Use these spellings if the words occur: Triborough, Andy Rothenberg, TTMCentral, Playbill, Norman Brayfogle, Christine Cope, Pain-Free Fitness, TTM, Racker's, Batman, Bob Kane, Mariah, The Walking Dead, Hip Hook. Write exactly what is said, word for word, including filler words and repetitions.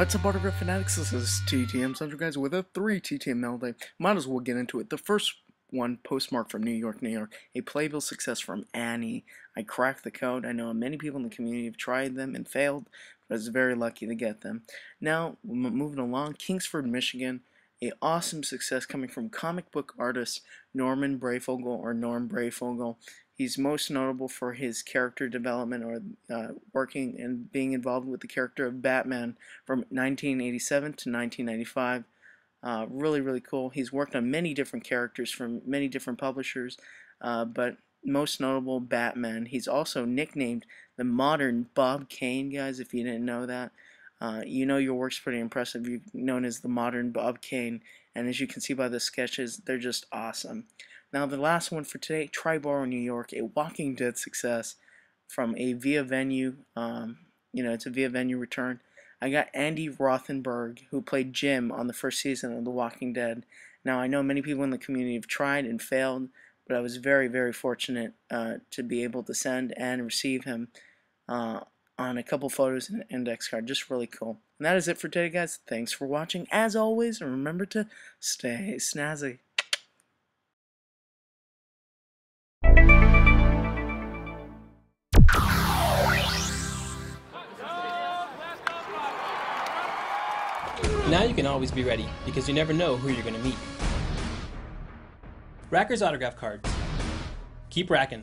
What's up, Autograph Fanatics? This is T T M Central, guys, with a three T T M melody. Might as well get into it. The first one, postmarked from New York, New York, a Playbill success from Annie. I cracked the code. I know many people in the community have tried them and failed, but I was very lucky to get them. Now, moving along, Kingsford, Michigan, a awesome success coming from comic book artist Norman Brayfogle, or Norm Brayfogle. He's most notable for his character development, or uh, working and being involved with the character of Batman from nineteen eighty-seven to nineteen ninety-five. Uh, really, really cool. He's worked on many different characters from many different publishers, uh, but most notable, Batman. He's also nicknamed the modern Bob Kane, guys, if you didn't know that. Uh, you know your work's pretty impressive. You're known as the modern Bob Kane, and as you can see by the sketches, they're just awesome. Now the last one for today, Triborough, New York, a Walking Dead success from a Via Venue, um, you know, it's a Via Venue return. I got Andy Rothenberg, who played Jim on the first season of The Walking Dead. Now I know many people in the community have tried and failed, but I was very, very fortunate uh, to be able to send and receive him uh, on a couple photos and an index card. Just really cool. And that is it for today, guys. Thanks for watching, as always, and remember to stay snazzy. Now you can always be ready, because you never know who you're going to meet. Racker's autograph cards. Keep racking.